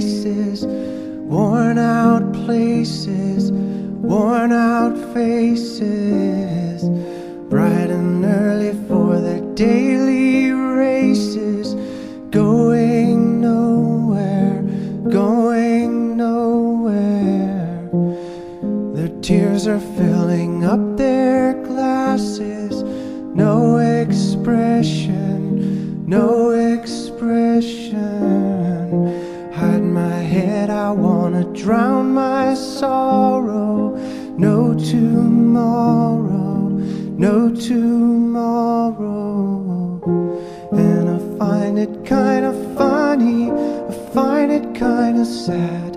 faces, worn out places, worn out faces, bright and early for their daily races, going nowhere, going nowhere. Their tears are filling up their glasses, no expression, no expression. Hide my head, I wanna drown my sorrow. No tomorrow, no tomorrow. And I find it kinda funny, I find it kinda sad.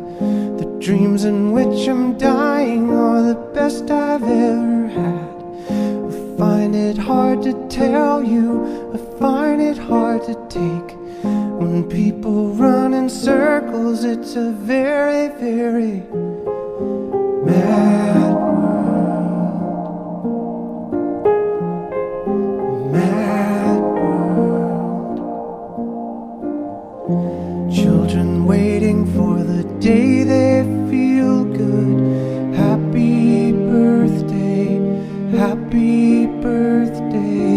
The dreams in which I'm dying are the best I've ever had. I find it hard to tell you, I find it hard to take. When people run in circles, it's a very, very mad world. Mad world. Children waiting for the day they feel good. Happy birthday, happy birthday.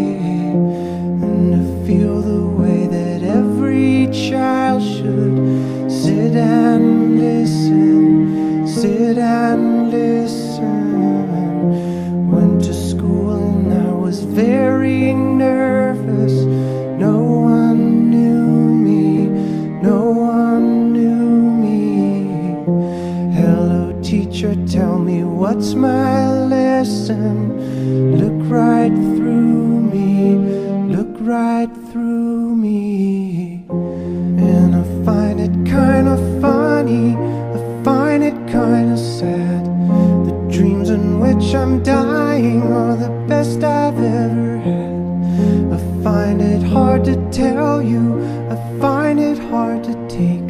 And to feel the way that every child should, sit and listen, went to school and I was very nervous, no one knew me, no one knew me, hello teacher tell me what's my lesson, look right through me, look right through me. And I find it kinda funny, I find it kinda sad. The dreams in which I'm dying are the best I've ever had. I find it hard to tell you, I find it hard to take.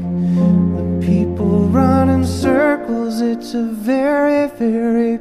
The people run in circles, it's a very, very